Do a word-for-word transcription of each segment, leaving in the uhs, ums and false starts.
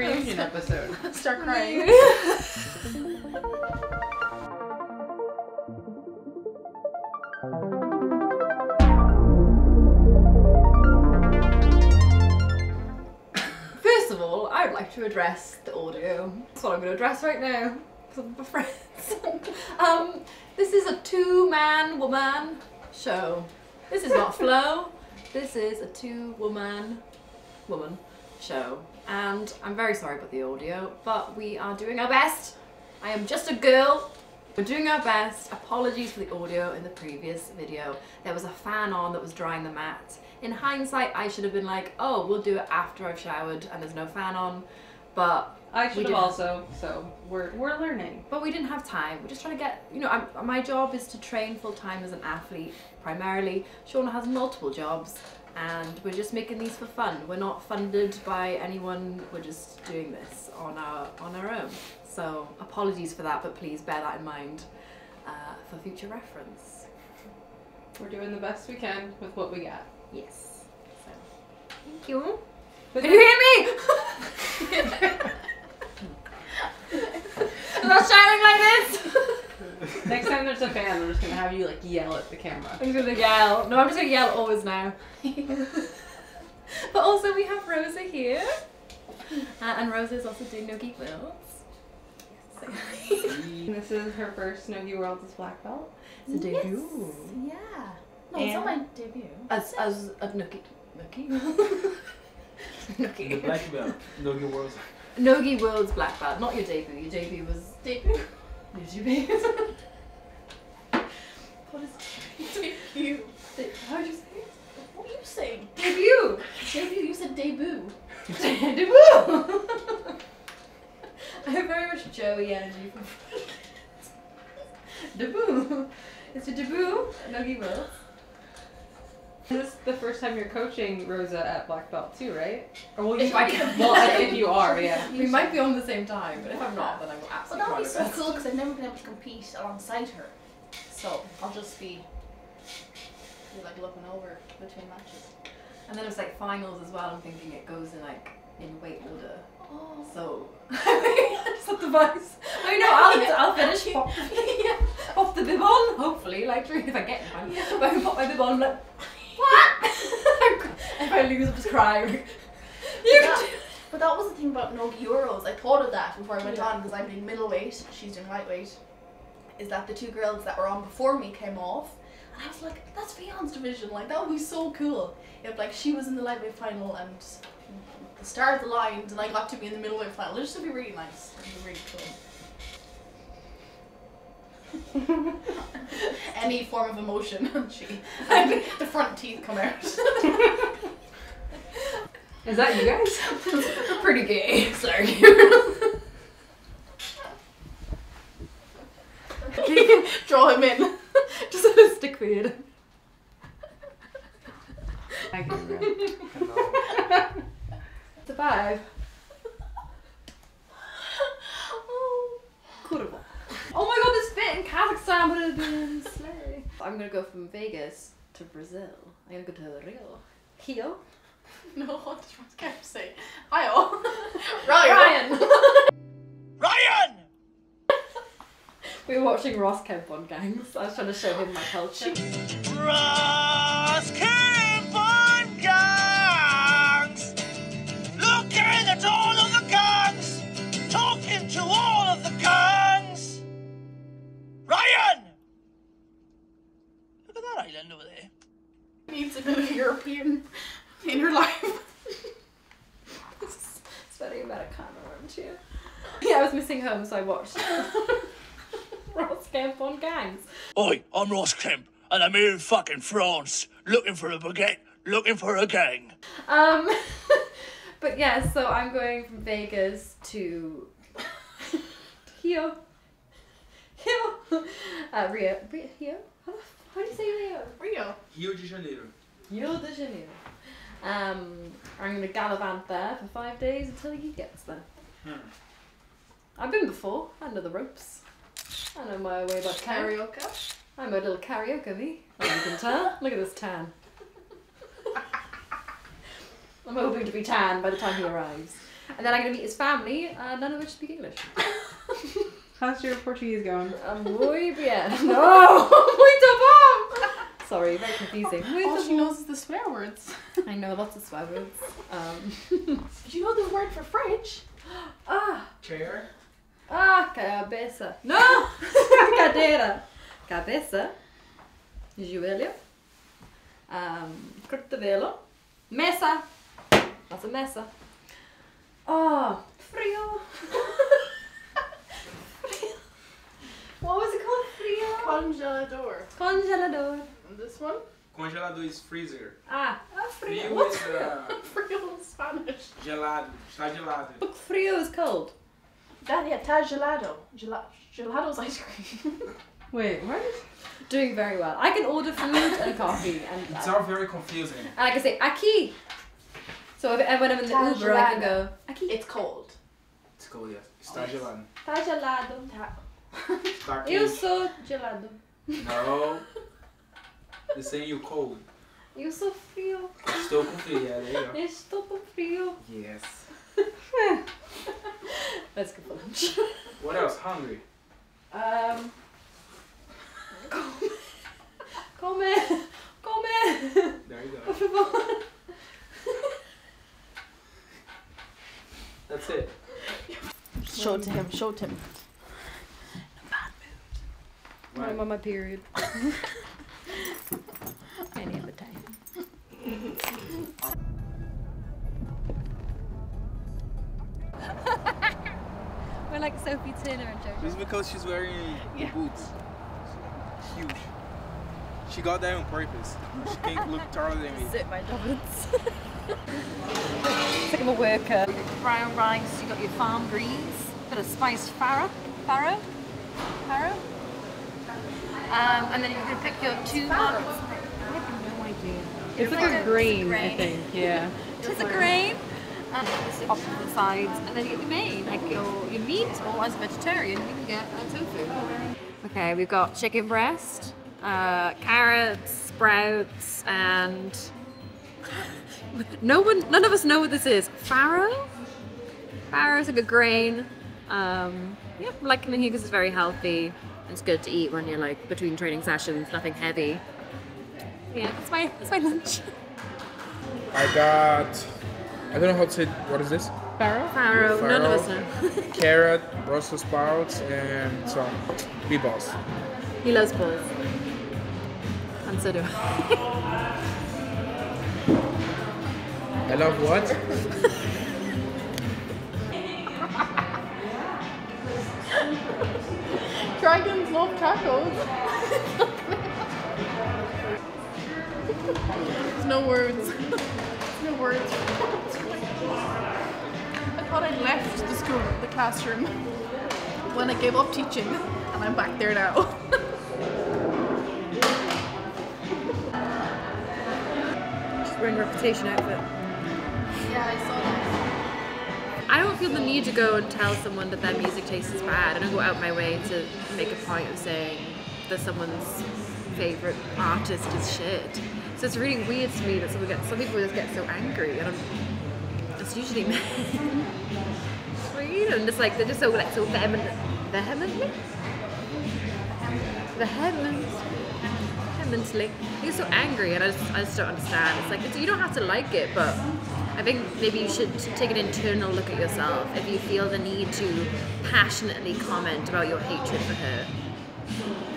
reunion episode. Start crying. First of all, I would like to address the audio. That's what I'm going to address right now. Some of my friends. um, this is a two-man woman show. This is not Flo. This is a two-woman woman show. And I'm very sorry about the audio, but we are doing our best. I am just a girl. We're doing our best. Apologies for the audio in the previous video. There was a fan on that was drying the mat. In hindsight, I should have been like, oh, we'll do it after I've showered and there's no fan on. But I should have also, so we're, we're learning. But we didn't have time. We're just trying to get, you know, I'm, my job is to train full-time as an athlete, primarily. Shauna has multiple jobs, and we're just making these for fun. We're not funded by anyone. We're just doing this on our, on our own. So apologies for that, but please bear that in mind uh, for future reference. We're doing the best we can with what we got. Yes. So, thank you. But can you hear me? I'm not shouting like this! Next time there's a fan, I'm just gonna have you like yell at the camera. I'm just gonna yell. No, I'm just gonna yell always now. But also we have Rosa here. Uh, and Rosa's also doing nogi Worlds. So. This is her first nogi Worlds as black belt. It's a yes. debut. Yeah. No, and it's not my debut. As, as a nogi. Nogi? Nogi. The black belt. Nogi Worlds. Nogi Worlds black belt. Not your debut. Your debut was debut. Your debut. What is debut? Debut. De How did you say it? What are you saying? Debut. Debut. You said debut. Debut. I have very much Joey energy. Debut. It's a debut. Nogi Worlds. This is the first time you're coaching Rosa at black belt too, right? Or will you? I can, well, I think you are. Yeah. We might be on the same time, but if I'm not, then I'm absolutely. Well, that would be so cool because I've never been able to compete alongside her, so I'll just be, be like looking over between matches. And then it's like finals as well. I'm thinking it goes in like in weight order. Oh. So that's not the advice. I know. I'll yeah. I'll finish. Pop, yeah. Pop the bib on, hopefully. Like if I get one, yeah. If I pop my bib on, like. What? If I lose, I'm just crying. You but, that, but that was the thing about nogi Worlds. I thought of that before I went yeah. on because I'm doing middleweight, she's doing lightweight. Is that the two girls that were on before me came off? And I was like, that's Fion's division. Like that would be so cool if like she was in the lightweight final and the stars aligned and I got to be in the middleweight final. It just would be really nice. It would be really cool. Any form of emotion, she. I mean, the front teeth come out. Is that you guys? Pretty gay. Sorry. Draw him in. Just a little stick weird. Hi, Gabriel. Hello. It's a vibe. Oh, cool. Oh my god, this fit in Kazakhstan would have been slay. I'm gonna go from Vegas to Brazil. I'm gonna go to Rio. Rio? No, what does Ross Kemp say? Hi-oh. Ryan! Ryan! Ryan! We were watching Ross Kemp on Gangs. I was trying to show him my culture. Ross Kemp on Gangs! Looking at all of the gangs! Talking to all of the gangs! Ryan! Look at that island over there. Needs a new European in her life. It's very Americano, aren't you? Yeah, I was missing home, so I watched Ross Kemp on Gangs. Oi, I'm Ross Kemp, and I'm here in fucking France, looking for a baguette, looking for a gang. Um, but yeah, so I'm going from Vegas to Rio. Rio. Uh, Rio. Rio. Rio? How, how do you say Rio? Rio. Rio de Janeiro. Rio de Janeiro. Um, I'm going to gallivant there for five days until he gets there. Hmm. I've been before. I know the ropes. I know my way about karaoke. I'm a little karaoke me. As you can tell. Look at this tan. I'm hoping to be tan by the time he arrives. And then I'm going to meet his family, uh, none of which speak English. How's your Portuguese going? Um, muy bien. No! Muito bom! Sorry, very confusing. All she knows is the swear words. I know lots of swear words. Um, do you know the word for French? Ah! Chair? Ah, cabeça. No! Cadeira. Cabeça. Joelho. Um, Cotovelo. Mesa. That's a mesa. Oh, frio. Frio. What was it called? Frio? Congelador. Congelador. And this one? Congelador is freezer. Ah, ah frio. frio. What's frio? Uh, frio in Spanish. Gelado. Está gelado. Look, frio is cold. That, yeah, está gelado. Gela Gelado's ice cream. Wait, what? Doing very well. I can order food and coffee. And it's all very confusing. And I can say, aqui. So if when I'm in the tá Uber, gelado. I can go, aqui. It's cold. It's cold, yes. Está gelado. Está gelado. Está. Eu sou gelado. No. They're saying you're cold. Eu sou frio. Estou com frio, yeah, there you go. Estou com frio. Yes. Let's go for lunch. What else? Hungry? Um. Come. Come. Come. There you go. That's it. Show it to him. Show it to him. In a bad mood. Right. I'm on my period. Any other time. We're like Sophie Turner and JoJo. It's because she's wearing yeah. boots. Huge. She got that on purpose. She can't look taller than me. Sit my dogs. It's like I'm a worker. Brown rice, you got your farm greens, bit of spiced farro, farro, farro. Um, and then you're going to pick your two markets. I have no idea. It's like a grain, grain, I think. Yeah. It's a grain. And um, off to the sides, and then you get your main, like your, your meat, or as a vegetarian, you can get a tofu. Okay, we've got chicken breast, uh, carrots, sprouts, and no one, none of us know what this is. Farro? Farro is like a grain. Um, yeah, I'm liking it here because it's very healthy. It's good to eat when you're like between training sessions, nothing heavy. Yeah, that's my, that's my lunch. I got, I don't know how to say, what is this? Farro? Farro, none of us know. Carrot, Brussels sprouts, and some meatballs. He loves balls. And so do I. I love what? Dragons love tacos. There's no words. No words. I thought I left the school, the classroom, when I gave up teaching, and I'm back there now. Just wearing a reputation outfit. Yeah, I saw that. I don't feel the need to go and tell someone that their music taste is bad. I don't go out my way to make a point of saying that someone's favorite artist is shit. So it's really weird to me that some people get, some people just get so angry, and I'm, it's usually men. And it's like they're just so like so vehement, vehemently, vehement, vehemently. They're so angry, and I just, I just don't understand. It's like it's, you don't have to like it, but I think maybe you should take an internal look at yourself if you feel the need to passionately comment about your hatred for her.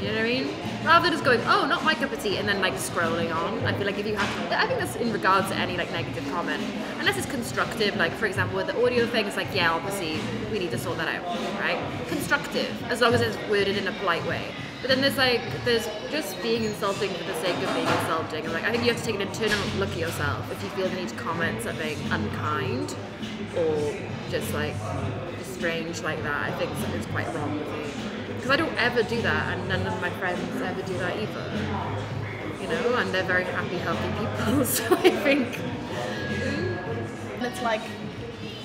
You know what I mean? Rather than just going, oh, not my cup of tea, and then like scrolling on. I feel like if you have to, I think that's in regards to any like negative comment, unless it's constructive. Like for example, with the audio thing, it's like, yeah, obviously we need to sort that out, right? Constructive, as long as it's worded in a polite way. But then there's like, there's just being insulting for the sake of being insulting. And like, I think you have to take an internal look at yourself if you feel the need to comment something unkind or just like just strange like that. I think something's quite wrong with you. Because I don't ever do that, and none of my friends ever do that either, you know, and they're very happy, healthy people, so I think. And it's like,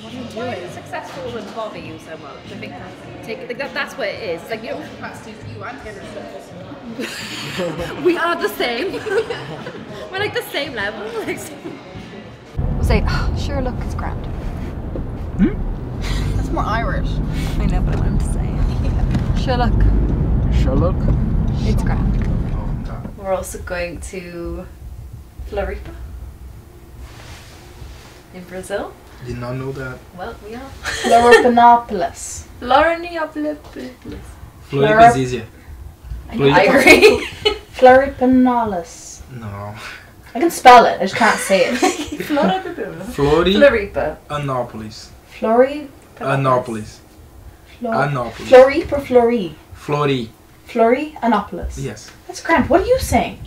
what are you doing? It's successful and bother you so much. I think take, that's what it is. It's like, you know, you and we are the same. We're like the same level. We'll say, oh, sure, look, it's grand. Hmm? That's more Irish. I know, but I wanted to say it. Sherlock. Sherlock? It's grand. We're also going to Floripa in Brazil. Did not know that. Well, we are. Florianópolis. Florianópolis. Floripa is easier. I agree. Florianópolis. No. I can spell it, I just can't say it. Floripa. Florianópolis. Florianópolis. Florianópolis. Floripa or Flori? Flori. Florianópolis. Yes. That's grand. What are you saying?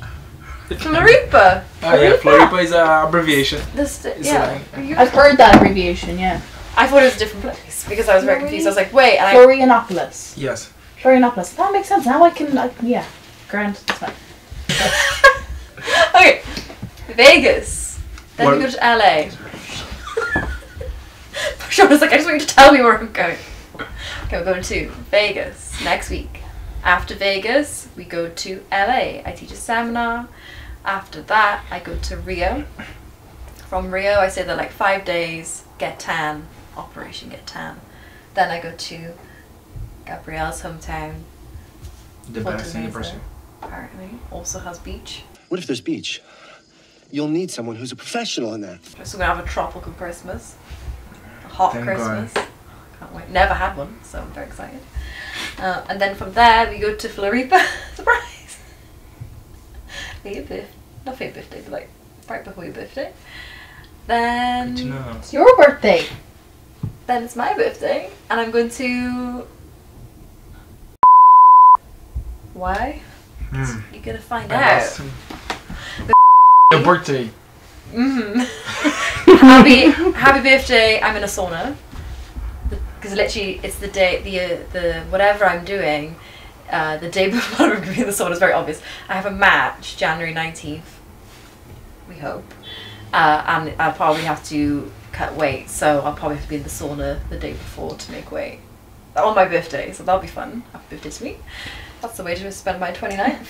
Floripa. Oh uh, yeah, Floripa is an abbreviation. This, yeah. Like, I've heard that abbreviation, yeah. I thought it was a different place because I was very confused. I was like, wait. And Florianópolis. I... Yes. Florianópolis. That makes sense. Now I can, I, yeah. Grand. That's fine. Okay. Vegas. Then what? We go to L A. Shauna's like, I just want you to tell me where I'm going. Okay, we're going to Vegas next week. After Vegas, we go to L A. I teach a seminar. After that, I go to Rio. From Rio, I stay there like five days, get tan, Operation Get Tan. Then I go to Gabriel's hometown. The best in Brazil. Apparently, also has beach. What if there's beach? You'll need someone who's a professional in that. So we're gonna have a tropical Christmas, a hot Thank Christmas. God. Can't wait. Never had one, so I'm very excited. Uh, and then from there we go to Floripa. Surprise! For your birthday, not for your birthday, but like right before your birthday. Then you know. It's your birthday. Then it's my birthday, and I'm going to. Why? Mm. You're gonna find I out. Some... Your birthday. Mm. happy, happy birthday! I'm in a sauna. Because literally, it's the day, the uh, the whatever I'm doing, uh, the day before I'm doing the sauna is very obvious. I have a match January nineteenth, we hope, uh, and I'll probably have to cut weight, so I'll probably have to be in the sauna the day before to make weight on my birthday. So that'll be fun. Happy birthday to me. That's the way to spend my twenty-ninth.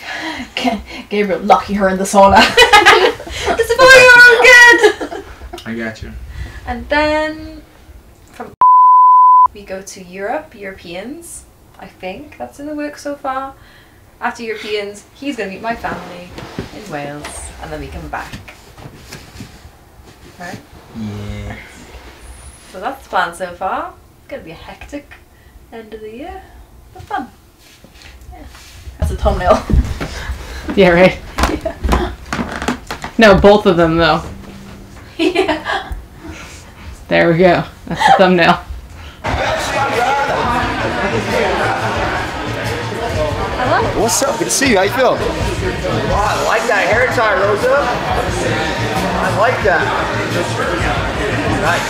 Gabriel locking her in the sauna. It's for your own good. I got you. And then. We go to Europe, Europeans, I think. That's in the work so far. After Europeans, he's going to meet my family in Wales, and then we come back. Right? Yeah. So that's the plan so far. It's going to be a hectic end of the year, but fun. Yeah. That's a thumbnail. Yeah, right? Yeah. No, both of them, though. Yeah. There we go. That's the thumbnail. What's up? Good to see you. How you feel? Wow, I like that hair tie, Rosa. I like that. Nice.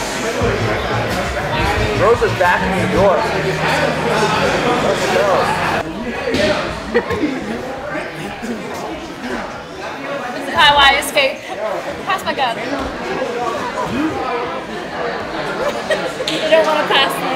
Rosa's back in the door. This is how I escape. Pass my gun. You don't want to pass me.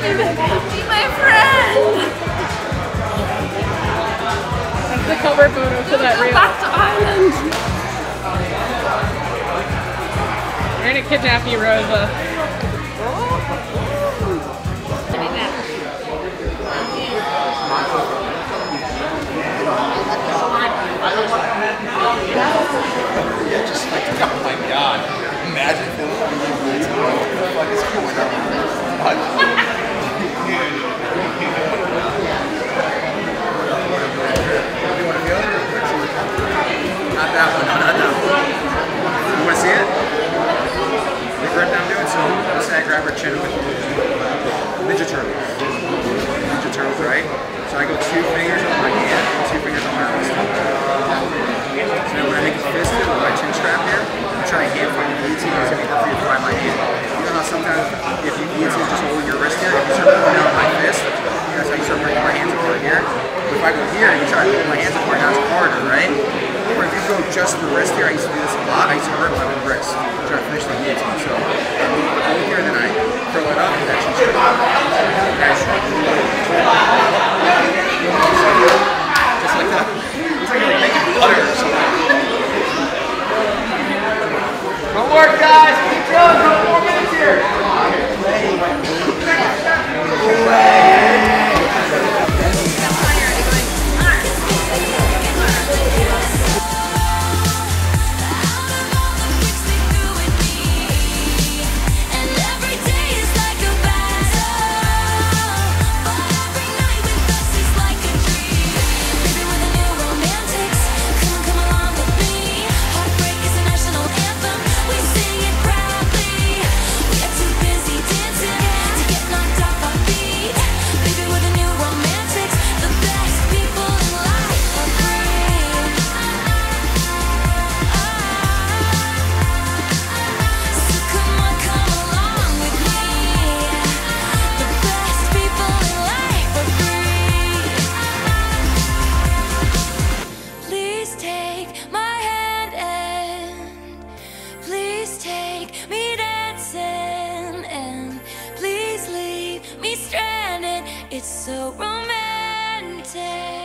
Be my friend! That's the cover photo for that reel. Back to Ireland! We're gonna kidnap you, Rosa. Yeah, just like, oh my god. Imagine that. Like, it's cool. Not that one, no, not that one. You want to see it? We grabbed down doing so. Let's say I grab her chin with Ninja Turtle. Ninja Turtles, right? So I go two fingers on my hand, two fingers on my wrist. So now when I make a fist with my chin strap here, I'm trying to hand find the E T, it's going to be hard for you to find my hand. You know how sometimes if you need to just hold your wrist here, if you start pulling out my fist, that's how you start bringing my hands apart here. If I go here and you try to hold my hands apart, now it's harder, right? Or if you go just the wrist here, I used to do this a lot, I used to hurt my own wrist. Try to finish the knee. So I move here and then I curl it up and that's just It's so romantic.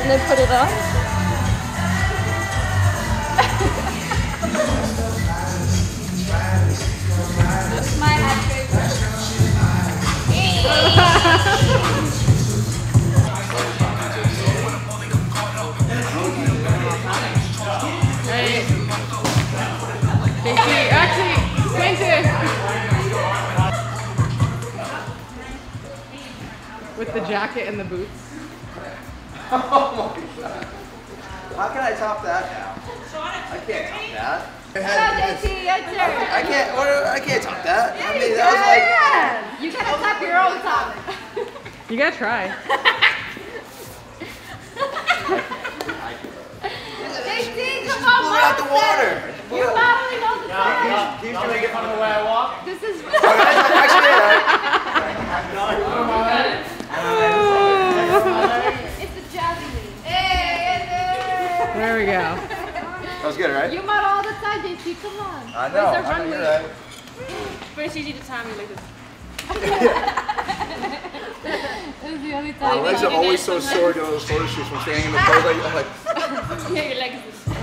And then put it on. That's my hat trick. Hey. Actually, Spencer. With the jacket and the boots. Oh my god. How can I top that now? I can't top that. I, had, J T, I, can't, I can't I can't top that. Yeah, I mean, you that was like, yeah. You gotta top your own top. You gotta try. J T, come on, blew out the water. You probably know the time. Keep trying to get fun of the way I walk. This is really actually right. There we go. That was good, right? You model all the time, J T. Come on. I know. Where's the runway? Right. But it's easy to time you like this. That's the only time. My legs are always so sore doing those photo shoots from standing in the pose. I'm like. Yeah, your legs are sore.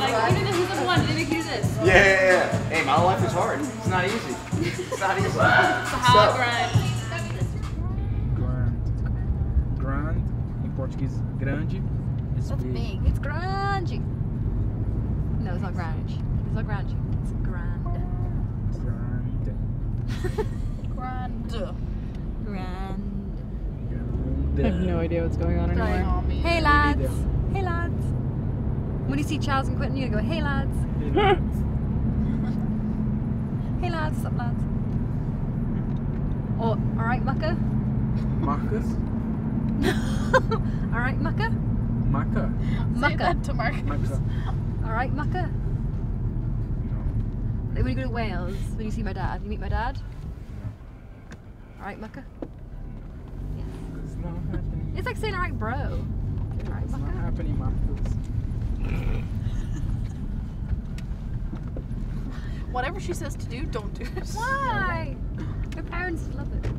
Like, even if he's the one, did he do this? Yeah, yeah, yeah. Hey, my life is hard. It's not easy. It's not easy. It's how I grind. Grind. Grind. In Portuguese, grande. That's big. big. It's grande. No, it's not grande. It's not grande. It's grande. Grande. Grande. Grande. I have no idea what's going on anymore. Hey lads. Hey lads. When you see Charles and Quentin, you go, hey lads. Hey lads. Hey lads. What's up, lads? Or, all right, mucker. Marcus. All right, mucker. Maka. Maka. To Maka. All right, Maka. No. Like when you go to Wales, when you see my dad, you meet my dad. No. All right, Maka. Yes. It's not happening. It's like saying all right, bro. All right, it's Maka. Not happening, Marcus. Whatever she says to do, don't do it. Why? Your parents love it.